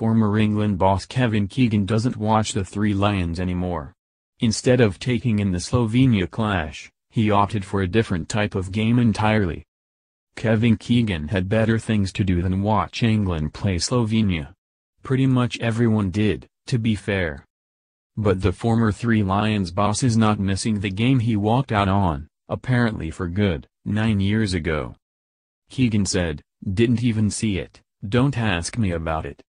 former England boss Kevin Keegan doesn't watch the Three Lions anymore. Instead of taking in the Slovenia clash, he opted for a different type of game entirely. Kevin Keegan had better things to do than watch England play Slovenia. Pretty much everyone did, to be fair. But the former Three Lions boss is not missing the game he walked out on, apparently for good, 9 years ago. Keegan said, "Didn't even see it, don't ask me about it.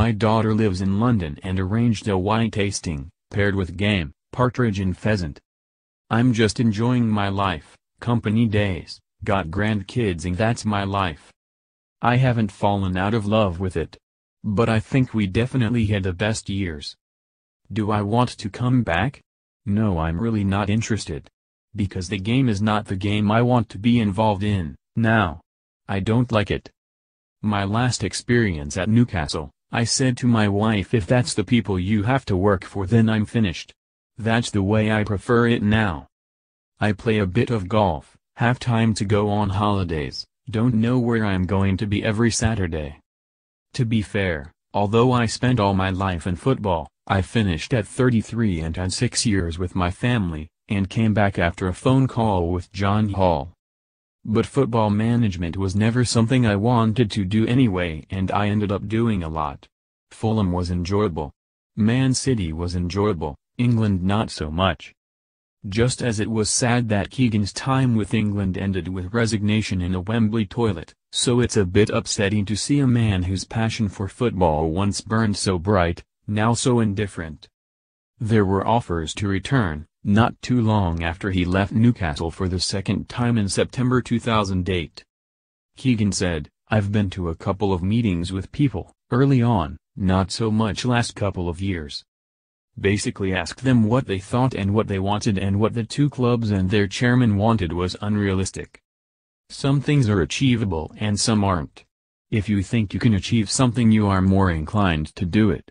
My daughter lives in London and arranged a wine tasting, paired with game, partridge and pheasant. I'm just enjoying my life, company days, got grandkids and that's my life. I haven't fallen out of love with it. But I think we definitely had the best years. Do I want to come back? No, I'm really not interested. Because the game is not the game I want to be involved in, now. I don't like it. My last experience at Newcastle, I said to my wife, if that's the people you have to work for then I'm finished. That's the way I prefer it now. I play a bit of golf, have time to go on holidays, don't know where I'm going to be every Saturday. To be fair, although I spent all my life in football, I finished at 33 and had 6 years with my family, and came back after a phone call with John Hall. But football management was never something I wanted to do anyway, and I ended up doing a lot. Fulham was enjoyable. Man City was enjoyable, England not so much. Just as it was sad that Keegan's time with England ended with resignation in a Wembley toilet, so it's a bit upsetting to see a man whose passion for football once burned so bright, now so indifferent. There were offers to return, not too long after he left Newcastle for the second time in September 2008. Keegan said, "I've been to a couple of meetings with people, early on, not so much last couple of years. Basically asked them what they thought and what they wanted, and what the two clubs and their chairman wanted was unrealistic. Some things are achievable and some aren't. If you think you can achieve something you are more inclined to do it."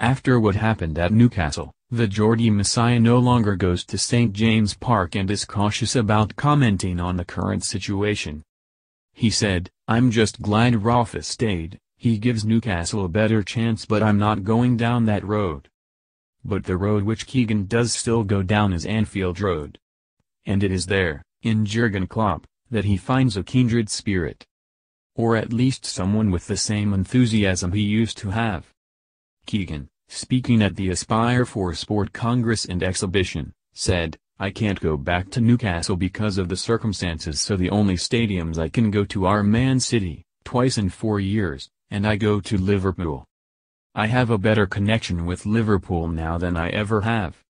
After what happened at Newcastle, the Geordie Messiah no longer goes to St. James Park and is cautious about commenting on the current situation. He said, "I'm just glad Rafa stayed, he gives Newcastle a better chance, but I'm not going down that road." But the road which Keegan does still go down is Anfield Road. And it is there, in Jurgen Klopp, that he finds a kindred spirit. Or at least someone with the same enthusiasm he used to have. Keegan, speaking at the Aspire for Sport Congress and Exhibition, said, "I can't go back to Newcastle because of the circumstances, so the only stadiums I can go to are Man City, twice in 4 years, and I go to Liverpool. I have a better connection with Liverpool now than I ever have.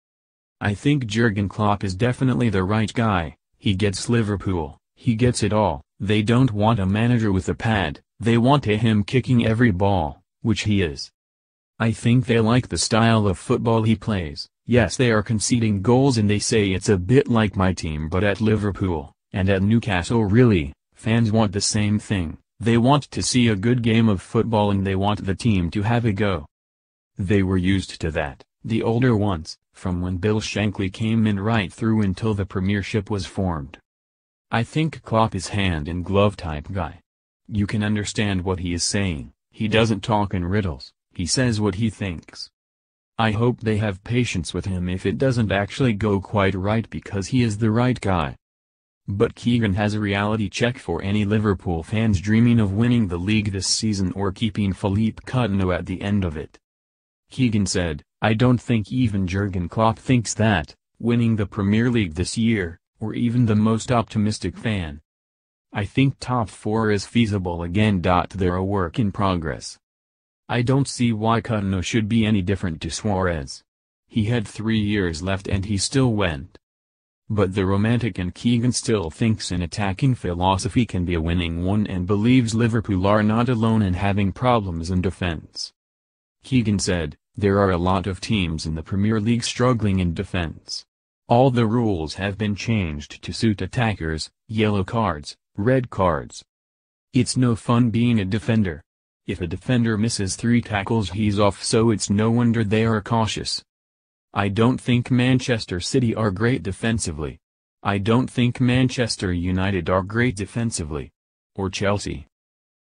I think Jurgen Klopp is definitely the right guy, he gets Liverpool. He gets it all. They don't want a manager with a pad, they want him kicking every ball, which he is. I think they like the style of football he plays. Yes, they are conceding goals and they say it's a bit like my team, but at Liverpool, and at Newcastle really, fans want the same thing, they want to see a good game of football and they want the team to have a go. They were used to that, the older ones, from when Bill Shankly came in right through until the Premiership was formed. I think Klopp is hand-in-glove type guy. You can understand what he is saying, he doesn't talk in riddles, he says what he thinks. I hope they have patience with him if it doesn't actually go quite right, because he is the right guy." But Keegan has a reality check for any Liverpool fans dreaming of winning the league this season or keeping Philippe Coutinho at the end of it. Keegan said, "I don't think even Jurgen Klopp thinks that, winning the Premier League this year, or even the most optimistic fan. I think top four is feasible again. They're a work in progress. I don't see why Coutinho should be any different to Suarez. He had 3 years left and he still went." But the romantic and Keegan still thinks an attacking philosophy can be a winning one and believes Liverpool are not alone in having problems in defense. Keegan said, "There are a lot of teams in the Premier League struggling in defense. All the rules have been changed to suit attackers, yellow cards, red cards. It's no fun being a defender. If a defender misses 3 tackles he's off, so it's no wonder they are cautious. I don't think Manchester City are great defensively. I don't think Manchester United are great defensively. Or Chelsea.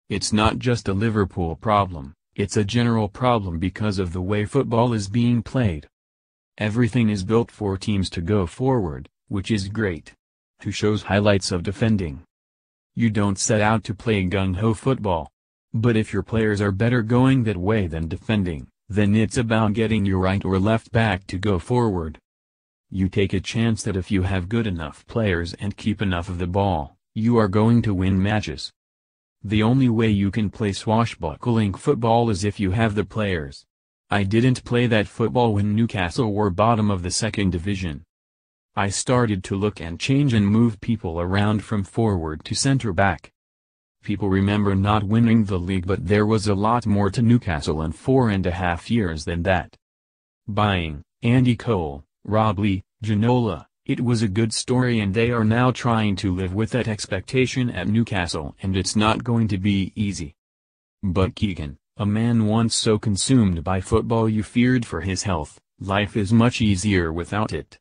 It's not just a Liverpool problem, It's a general problem because of the way football is being played. Everything is built for teams to go forward, which is great. Who shows highlights of defending. You don't set out to play gung-ho football. But if your players are better going that way than defending, then it's about getting your right or left back to go forward. You take a chance that if you have good enough players and keep enough of the ball, you are going to win matches. The only way you can play swashbuckling football is if you have the players. I didn't play that football when Newcastle were bottom of the second division. I started to look and change and move people around from forward to center back. People remember not winning the league, but there was a lot more to Newcastle in 4.5 years than that. Buying Andy Cole, Rob Lee, Ginola, it was a good story, and they are now trying to live with that expectation at Newcastle, and it's not going to be easy. But Keegan, a man once so consumed by football you feared for his health, life is much easier without it.